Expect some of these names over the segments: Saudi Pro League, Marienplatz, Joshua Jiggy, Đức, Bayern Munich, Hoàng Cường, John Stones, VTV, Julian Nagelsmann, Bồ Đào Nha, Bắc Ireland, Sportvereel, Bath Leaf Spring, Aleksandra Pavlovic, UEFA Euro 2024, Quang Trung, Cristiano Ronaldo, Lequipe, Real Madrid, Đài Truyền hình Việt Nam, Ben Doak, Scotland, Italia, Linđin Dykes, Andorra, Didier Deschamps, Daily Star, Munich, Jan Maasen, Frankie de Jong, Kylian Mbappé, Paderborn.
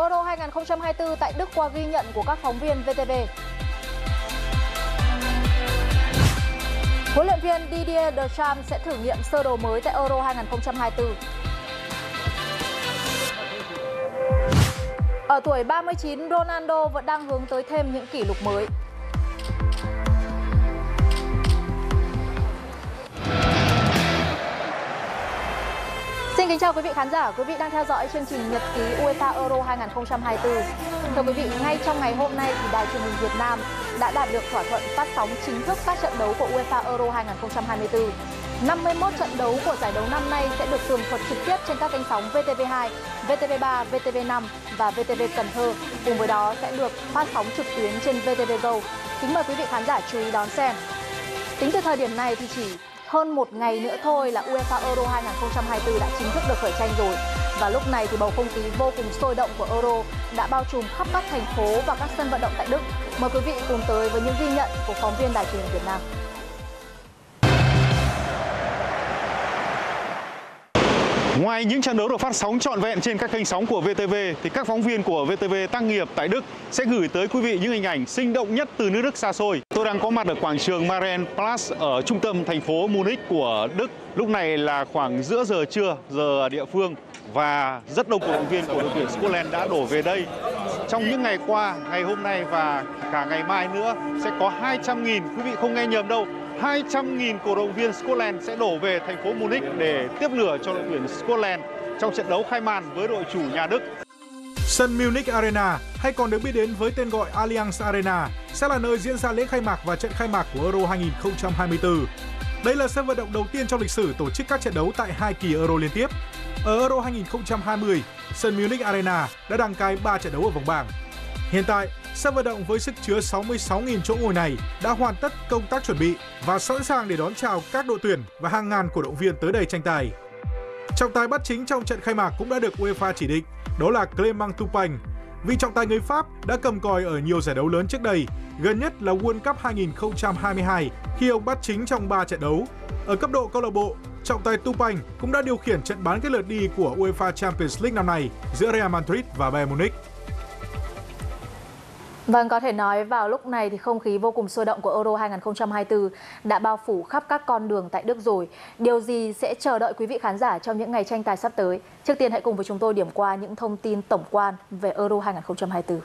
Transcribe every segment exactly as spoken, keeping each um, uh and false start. Euro hai không hai tư tại Đức qua ghi nhận của các phóng viên vê tê vê. Huấn luyện viên Didier Deschamps sẽ thử nghiệm sơ đồ mới tại Euro hai không hai tư. Ở tuổi ba mươi chín, Ronaldo vẫn đang hướng tới thêm những kỷ lục mới. Xin kính chào quý vị khán giả, quý vị đang theo dõi chương trình nhật ký UEFA Euro hai không hai tư. Thưa quý vị, ngay trong ngày hôm nay thì Đài truyền hình Việt Nam đã đạt được thỏa thuận phát sóng chính thức các trận đấu của UEFA Euro hai không hai tư. năm mươi mốt trận đấu của giải đấu năm nay sẽ được tường thuật trực tiếp trên các kênh sóng vê tê vê hai, vê tê vê ba, vê tê vê năm và vê tê vê Cần Thơ. Cùng với đó sẽ được phát sóng trực tuyến trên vê tê vê Go. Kính mời quý vị khán giả chú ý đón xem. Tính từ thời điểm này thì chỉ hơn một ngày nữa thôi là UEFA Euro hai không hai tư đã chính thức được khởi tranh rồi. Và lúc này thì bầu không khí vô cùng sôi động của Euro đã bao trùm khắp các thành phố và các sân vận động tại Đức. Mời quý vị cùng tới với những ghi nhận của phóng viên Đài truyền hình Việt Nam. Ngoài những trận đấu được phát sóng trọn vẹn trên các kênh sóng của vê tê vê thì các phóng viên của vê tê vê tác nghiệp tại Đức sẽ gửi tới quý vị những hình ảnh sinh động nhất từ nước Đức xa xôi. Tôi đang có mặt ở quảng trường Marienplatz ở trung tâm thành phố Munich của Đức. Lúc này là khoảng giữa giờ trưa, giờ địa phương, và rất đông cổ động viên của đội tuyển Scotland đã đổ về đây. Trong những ngày qua, ngày hôm nay và cả ngày mai nữa sẽ có hai trăm nghìn, quý vị không nghe nhầm đâu, hai trăm nghìn cổ động viên Scotland sẽ đổ về thành phố Munich để tiếp lửa cho đội tuyển Scotland trong trận đấu khai màn với đội chủ nhà Đức. Sân Munich Arena, hay còn được biết đến với tên gọi Allianz Arena, sẽ là nơi diễn ra lễ khai mạc và trận khai mạc của Euro hai không hai tư. Đây là sân vận động đầu tiên trong lịch sử tổ chức các trận đấu tại hai kỳ Euro liên tiếp. Ở Euro hai không hai không, sân Munich Arena đã đăng cai ba trận đấu ở vòng bảng. Hiện tại, sân vận động với sức chứa sáu mươi sáu nghìn chỗ ngồi này đã hoàn tất công tác chuẩn bị và sẵn sàng để đón chào các đội tuyển và hàng ngàn cổ động viên tới đây tranh tài. Trọng tài bắt chính trong trận khai mạc cũng đã được UEFA chỉ định, đó là Clément Turpin. Vị trọng tài người Pháp đã cầm còi ở nhiều giải đấu lớn trước đây, gần nhất là World Cup hai không hai hai khi ông bắt chính trong ba trận đấu. Ở cấp độ câu lạc bộ, trọng tài Turpin cũng đã điều khiển trận bán kết lượt đi của UEFA Champions League năm nay giữa Real Madrid và Bayern Munich. Vâng, có thể nói vào lúc này thì không khí vô cùng sôi động của Euro hai không hai tư đã bao phủ khắp các con đường tại Đức rồi. Điều gì sẽ chờ đợi quý vị khán giả trong những ngày tranh tài sắp tới? Trước tiên hãy cùng với chúng tôi điểm qua những thông tin tổng quan về Euro hai không hai tư.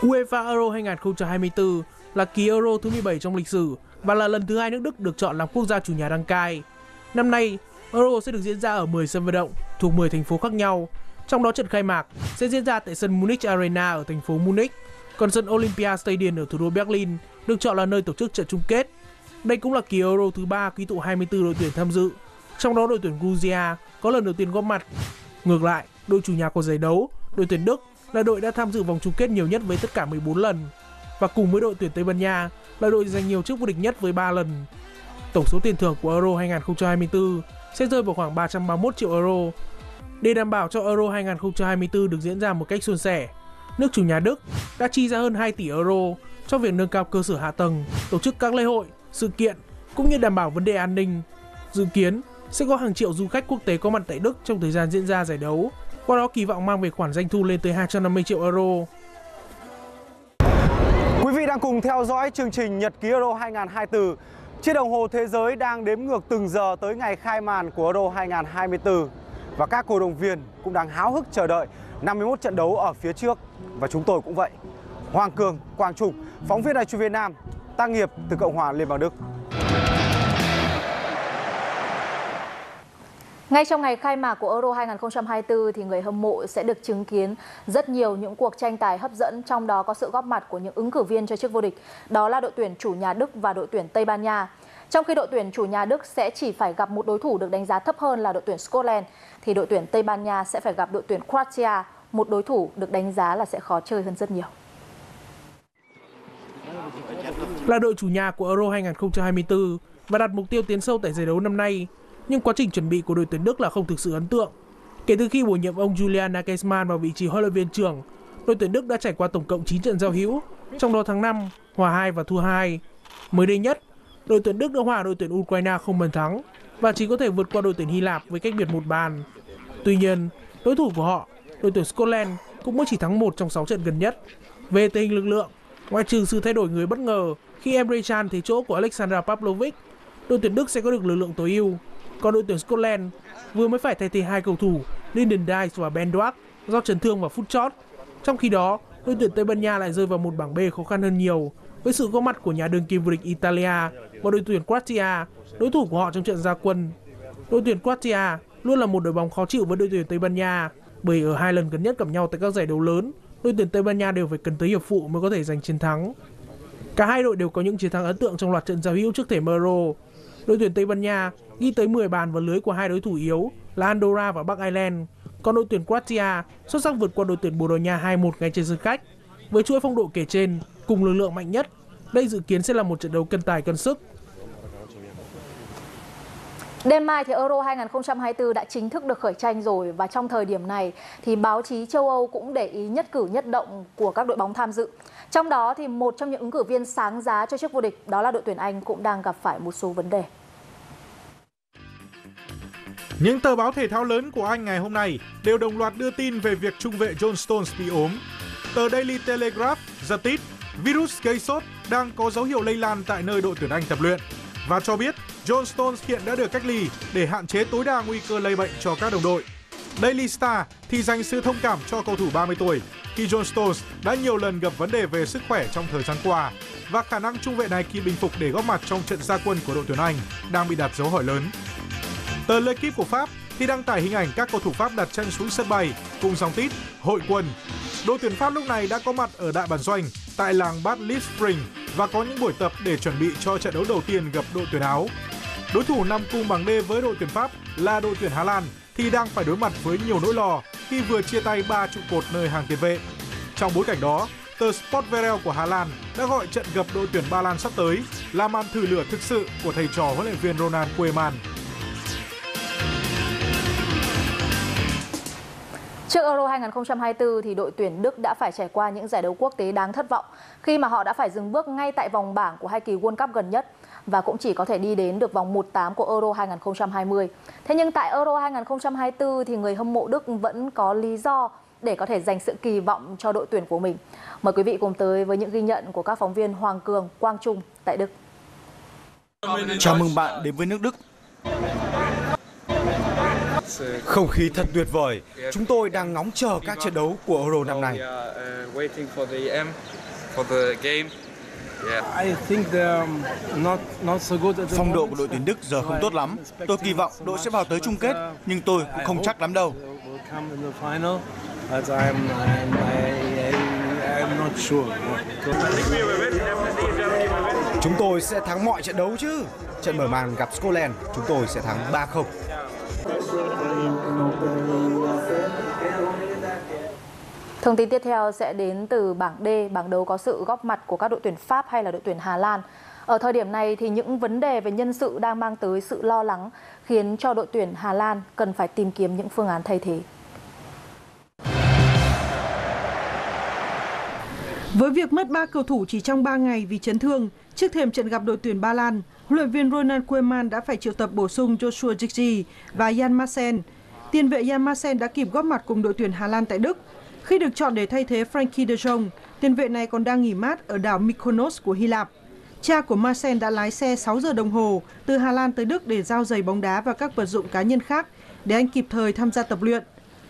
UEFA Euro hai không hai tư là kỳ Euro thứ mười bảy trong lịch sử và là lần thứ hai nước Đức được chọn làm quốc gia chủ nhà đăng cai. Năm nay, Euro sẽ được diễn ra ở mười sân vận động thuộc mười thành phố khác nhau. Trong đó trận khai mạc sẽ diễn ra tại sân Munich Arena ở thành phố Munich, còn sân Olympia Stadium ở thủ đô Berlin được chọn là nơi tổ chức trận chung kết. Đây cũng là kỳ Euro thứ ba quy tụ hai mươi tư đội tuyển tham dự, trong đó đội tuyển Georgia có lần đầu tiên góp mặt. Ngược lại, đội chủ nhà của giải đấu, đội tuyển Đức là đội đã tham dự vòng chung kết nhiều nhất với tất cả mười bốn lần, và cùng với đội tuyển Tây Ban Nha là đội giành nhiều chức vô địch nhất với ba lần. Tổng số tiền thưởng của Euro hai không hai tư sẽ rơi vào khoảng ba trăm ba mươi mốt triệu euro. Để đảm bảo cho Euro hai không hai tư được diễn ra một cách suôn sẻ, nước chủ nhà Đức đã chi ra hơn hai tỷ euro cho việc nâng cao cơ sở hạ tầng, tổ chức các lễ hội, sự kiện cũng như đảm bảo vấn đề an ninh. Dự kiến sẽ có hàng triệu du khách quốc tế có mặt tại Đức trong thời gian diễn ra giải đấu, qua đó kỳ vọng mang về khoản doanh thu lên tới hai trăm năm mươi triệu euro. Quý vị đang cùng theo dõi chương trình Nhật ký Euro hai không hai tư. Chiếc đồng hồ thế giới đang đếm ngược từng giờ tới ngày khai màn của Euro hai không hai tư. Và các cổ động viên cũng đang háo hức chờ đợi năm mươi mốt trận đấu ở phía trước. Và chúng tôi cũng vậy. Hoàng Cường, Quang Trung, phóng viên Đài truyền Việt Nam, tác nghiệp từ Cộng hòa Liên bang Đức. Ngay trong ngày khai mạc của Euro hai không hai tư thì người hâm mộ sẽ được chứng kiến rất nhiều những cuộc tranh tài hấp dẫn, trong đó có sự góp mặt của những ứng cử viên cho chức vô địch, đó là đội tuyển chủ nhà Đức và đội tuyển Tây Ban Nha. Trong khi đội tuyển chủ nhà Đức sẽ chỉ phải gặp một đối thủ được đánh giá thấp hơn là đội tuyển Scotland, thì đội tuyển Tây Ban Nha sẽ phải gặp đội tuyển Croatia, một đối thủ được đánh giá là sẽ khó chơi hơn rất nhiều. Là đội chủ nhà của Euro hai không hai tư và đặt mục tiêu tiến sâu tại giải đấu năm nay, nhưng quá trình chuẩn bị của đội tuyển Đức là không thực sự ấn tượng. Kể từ khi bổ nhiệm ông Julian Nagelsmann vào vị trí huấn luyện viên trưởng, đội tuyển Đức đã trải qua tổng cộng chín trận giao hữu, trong đó thắng năm, hòa hai và thua hai. Mới đây nhất, đội tuyển Đức đã hòa đội tuyển Ukraine không bàn thắng. và chỉ có thể vượt qua đội tuyển Hy Lạp với cách biệt một bàn. Tuy nhiên, đối thủ của họ, đội tuyển Scotland, cũng mới chỉ thắng một trong sáu trận gần nhất. Về tình hình lực lượng, ngoại trừ sự thay đổi người bất ngờ khi Emre Can thế chỗ của Aleksandra Pavlovic, đội tuyển Đức sẽ có được lực lượng tối ưu. Còn đội tuyển Scotland vừa mới phải thay thế hai cầu thủ Linđin Dykes và Ben Doak do chấn thương vào phút chót. Trong khi đó, đội tuyển Tây Ban Nha lại rơi vào một bảng B khó khăn hơn nhiều với sự góp mặt của nhà đương kim vô địch Italia và đội tuyển Croatia, đối thủ của họ trong trận ra quân. Đội tuyển Croatia luôn là một đội bóng khó chịu với đội tuyển Tây Ban Nha, bởi ở hai lần gần nhất gặp nhau tại các giải đấu lớn, đội tuyển Tây Ban Nha đều phải cần tới hiệp phụ mới có thể giành chiến thắng. Cả hai đội đều có những chiến thắng ấn tượng trong loạt trận giao hữu trước thềm Euro. Đội tuyển Tây Ban Nha ghi tới mười bàn vào lưới của hai đối thủ yếu là Andorra và Bắc Ireland, còn đội tuyển Croatia xuất sắc vượt qua đội tuyển Bồ Đào Nha hai một ngay trên sân khách. Với chuỗi phong độ kể trên cùng lực lượng mạnh nhất, đây dự kiến sẽ là một trận đấu cân tài cân sức. Đêm mai thì Euro hai không hai tư đã chính thức được khởi tranh rồi, và trong thời điểm này thì báo chí châu Âu cũng để ý nhất cử nhất động của các đội bóng tham dự. Trong đó thì một trong những ứng cử viên sáng giá cho chức vô địch đó là đội tuyển Anh cũng đang gặp phải một số vấn đề. Những tờ báo thể thao lớn của Anh ngày hôm nay đều đồng loạt đưa tin về việc trung vệ John Stones bị ốm. Tờ Daily Telegraph giật tít virus gây sốt đang có dấu hiệu lây lan tại nơi đội tuyển Anh tập luyện, và cho biết John Stones hiện đã được cách ly để hạn chế tối đa nguy cơ lây bệnh cho các đồng đội. Daily Star thì dành sự thông cảm cho cầu thủ ba mươi tuổi khi John Stones đã nhiều lần gặp vấn đề về sức khỏe trong thời gian qua, và khả năng trung vệ này khi bình phục để góp mặt trong trận ra quân của đội tuyển Anh đang bị đặt dấu hỏi lớn. Tờ Lequipe của Pháp thì đăng tải hình ảnh các cầu thủ Pháp đặt chân xuống sân bay cùng dòng tít hội quân. Đội tuyển Pháp lúc này đã có mặt ở đại bản doanh tại làng Bath Leaf Spring và có những buổi tập để chuẩn bị cho trận đấu đầu tiên gặp đội tuyển Áo. Đối thủ nằm cùng bảng D với đội tuyển Pháp là đội tuyển Hà Lan thì đang phải đối mặt với nhiều nỗi lo khi vừa chia tay ba trụ cột nơi hàng tiền vệ. Trong bối cảnh đó, tờ Sportvereel của Hà Lan đã gọi trận gặp đội tuyển Ba Lan sắp tới là màn thử lửa thực sự của thầy trò huấn luyện viên Ronald Koeman. Trước Euro hai không hai tư thì đội tuyển Đức đã phải trải qua những giải đấu quốc tế đáng thất vọng khi mà họ đã phải dừng bước ngay tại vòng bảng của hai kỳ World Cup gần nhất và cũng chỉ có thể đi đến được vòng một phần tám của Euro hai không hai mươi. Thế nhưng tại Euro hai không hai tư thì người hâm mộ Đức vẫn có lý do để có thể dành sự kỳ vọng cho đội tuyển của mình. Mời quý vị cùng tới với những ghi nhận của các phóng viên Hoàng Cường, Quang Trung tại Đức. Chào mừng bạn đến với nước Đức. Không khí thật tuyệt vời, chúng tôi đang ngóng chờ các trận đấu của Euro năm nay. Phong độ của đội tuyển Đức giờ không tốt lắm, tôi kỳ vọng đội sẽ vào tới chung kết, nhưng tôi cũng không chắc lắm đâu. Chúng tôi sẽ thắng mọi trận đấu chứ. Trận mở màn gặp Scotland, chúng tôi sẽ thắng ba không. Thông tin tiếp theo sẽ đến từ bảng D, bảng đấu có sự góp mặt của các đội tuyển Pháp hay là đội tuyển Hà Lan. Ở thời điểm này thì những vấn đề về nhân sự đang mang tới sự lo lắng khiến cho đội tuyển Hà Lan cần phải tìm kiếm những phương án thay thế. Với việc mất ba cầu thủ chỉ trong ba ngày vì chấn thương, trước thềm trận gặp đội tuyển Ba Lan, huấn luyện viên Ronald Koeman đã phải triệu tập bổ sung Joshua Jiggy và Jan Maasen. Tiền vệ Jan Maasen đã kịp góp mặt cùng đội tuyển Hà Lan tại Đức. Khi được chọn để thay thế Frankie de Jong, tiền vệ này còn đang nghỉ mát ở đảo Mykonos của Hy Lạp. Cha của Maasen đã lái xe sáu giờ đồng hồ từ Hà Lan tới Đức để giao giày bóng đá và các vật dụng cá nhân khác để anh kịp thời tham gia tập luyện.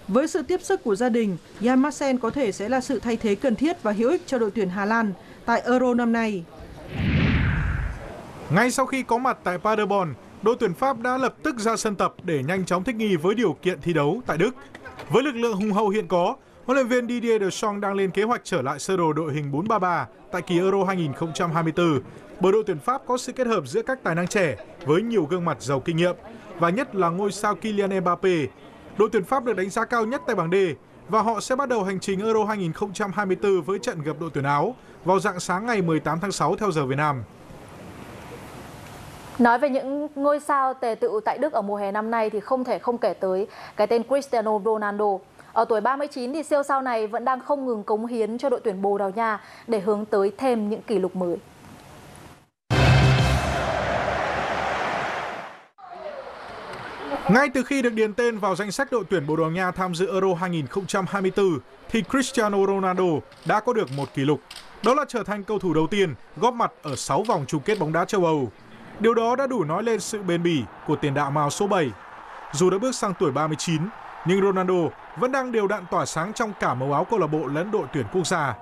Với sự tiếp sức của gia đình, Jan Maasen có thể sẽ là sự thay thế cần thiết và hữu ích cho đội tuyển Hà Lan tại Euro năm nay. Ngay sau khi có mặt tại Paderborn, đội tuyển Pháp đã lập tức ra sân tập để nhanh chóng thích nghi với điều kiện thi đấu tại Đức. Với lực lượng hùng hậu hiện có, huấn luyện viên Didier Deschamps đang lên kế hoạch trở lại sơ đồ đội hình bốn ba ba tại kỳ Euro hai không hai tư, bởi đội tuyển Pháp có sự kết hợp giữa các tài năng trẻ với nhiều gương mặt giàu kinh nghiệm, và nhất là ngôi sao Kylian Mbappé. Đội tuyển Pháp được đánh giá cao nhất tại bảng D và họ sẽ bắt đầu hành trình Euro hai không hai tư với trận gặp đội tuyển Áo vào rạng sáng ngày mười tám tháng sáu theo giờ Việt Nam. Nói về những ngôi sao tề tựu tại Đức ở mùa hè năm nay thì không thể không kể tới cái tên Cristiano Ronaldo. Ở tuổi ba mươi chín thì siêu sao này vẫn đang không ngừng cống hiến cho đội tuyển Bồ Đào Nha để hướng tới thêm những kỷ lục mới. Ngay từ khi được điền tên vào danh sách đội tuyển Bồ Đào Nha tham dự Euro hai nghìn không trăm hai mươi tư, thì Cristiano Ronaldo đã có được một kỷ lục. Đó là trở thành cầu thủ đầu tiên góp mặt ở sáu vòng chung kết bóng đá châu Âu. Điều đó đã đủ nói lên sự bền bỉ của tiền đạo màu số bảy. Dù đã bước sang tuổi ba mươi chín, nhưng Ronaldo vẫn đang đều đặn tỏa sáng trong cả màu áo câu lạc bộ lẫn đội tuyển quốc gia.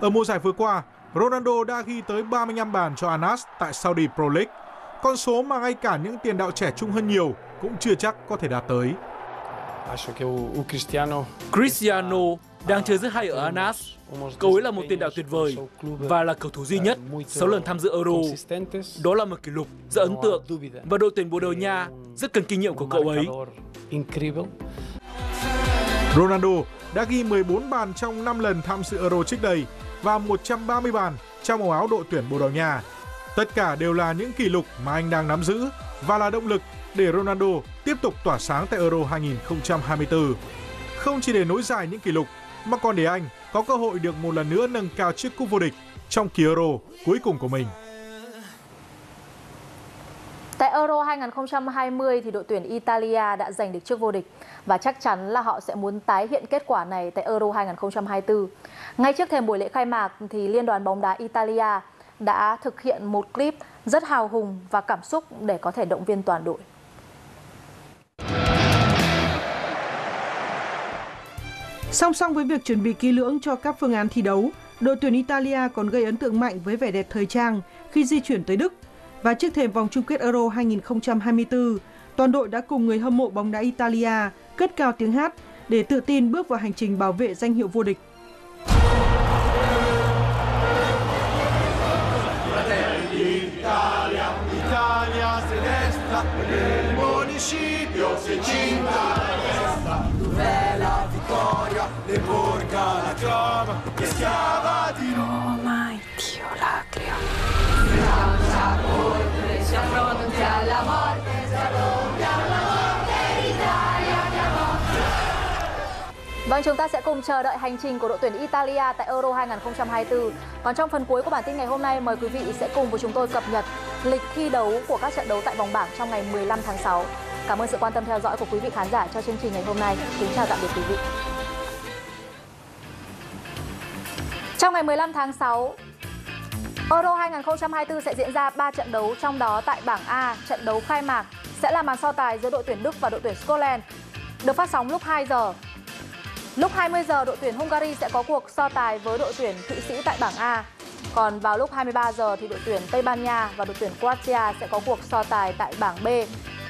Ở mùa giải vừa qua, Ronaldo đã ghi tới ba mươi lăm bàn cho Al Nassr tại Saudi Pro League, con số mà ngay cả những tiền đạo trẻ trung hơn nhiều cũng chưa chắc có thể đạt tới. Cristiano đang chơi rất hay ở Al Nassr. Cậu ấy là một tiền đạo tuyệt vời và là cầu thủ duy nhất sáu lần tham dự Euro. Đó là một kỷ lục rất ấn tượng và đội tuyển Bồ Đào Nha rất cần kinh nghiệm của cậu ấy. Ronaldo đã ghi mười bốn bàn trong năm lần tham dự Euro trước đây và một trăm ba mươi bàn trong màu áo đội tuyển Bồ Đào Nha. Tất cả đều là những kỷ lục mà anh đang nắm giữ và là động lực để Ronaldo tiếp tục tỏa sáng tại Euro hai nghìn không trăm hai mươi tư. Không chỉ để nối dài những kỷ lục, mà còn để anh có cơ hội được một lần nữa nâng cao chiếc cúp vô địch trong kỳ Euro cuối cùng của mình. Tại Euro hai nghìn không trăm hai mươi thì đội tuyển Italia đã giành được chiếc vô địch và chắc chắn là họ sẽ muốn tái hiện kết quả này tại Euro hai nghìn không trăm hai mươi tư. Ngay trước thềm buổi lễ khai mạc thì Liên đoàn bóng đá Italia đã thực hiện một clip rất hào hùng và cảm xúc để có thể động viên toàn đội. Song song với việc chuẩn bị kỹ lưỡng cho các phương án thi đấu, đội tuyển Italia còn gây ấn tượng mạnh với vẻ đẹp thời trang khi di chuyển tới Đức. Và trước thềm vòng chung kết Euro hai nghìn không trăm hai mươi tư, toàn đội đã cùng người hâm mộ bóng đá Italia cất cao tiếng hát để tự tin bước vào hành trình bảo vệ danh hiệu vô địch. Vâng, chúng ta sẽ cùng chờ đợi hành trình của đội tuyển Italia tại Euro hai nghìn không trăm hai mươi tư. Còn trong phần cuối của bản tin ngày hôm nay, mời quý vị sẽ cùng với chúng tôi cập nhật lịch thi đấu của các trận đấu tại vòng bảng trong ngày mười lăm tháng sáu. Cảm ơn sự quan tâm theo dõi của quý vị khán giả cho chương trình ngày hôm nay. Kính chào tạm biệt quý vị. Trong ngày mười lăm tháng sáu, Euro hai nghìn không trăm hai mươi tư sẽ diễn ra ba trận đấu, trong đó tại bảng A, trận đấu khai mạc sẽ là màn so tài giữa đội tuyển Đức và đội tuyển Scotland, được phát sóng lúc hai giờ. Lúc hai mươi giờ, đội tuyển Hungary sẽ có cuộc so tài với đội tuyển Thụy Sĩ tại bảng A. Còn vào lúc hai mươi ba giờ thì đội tuyển Tây Ban Nha và đội tuyển Georgia sẽ có cuộc so tài tại bảng B.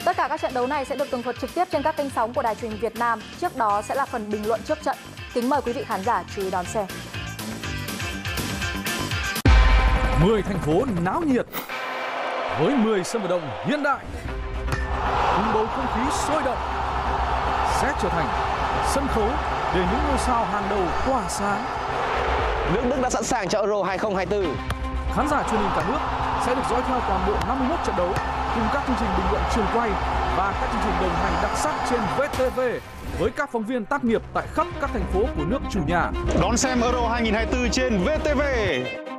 Tất cả các trận đấu này sẽ được tường thuật trực tiếp trên các kênh sóng của Đài truyền hình Việt Nam. Trước đó sẽ là phần bình luận trước trận. Kính mời quý vị khán giả chú ý đón xem. mười thành phố náo nhiệt với mười sân vận động hiện đại. Cùng bầu không khí sôi động sẽ trở thành sân khấu để những ngôi sao hàng đầu tỏa sáng. Nước Đức đã sẵn sàng cho Euro hai nghìn không trăm hai mươi tư. Khán giả truyền hình cả nước sẽ được dõi theo toàn bộ năm mươi mốt trận đấu cùng các chương trình bình luận trường quay và các chương trình đồng hành đặc sắc trên vê tê vê với các phóng viên tác nghiệp tại khắp các thành phố của nước chủ nhà. Đón xem Euro hai nghìn không trăm hai mươi tư trên vê tê vê.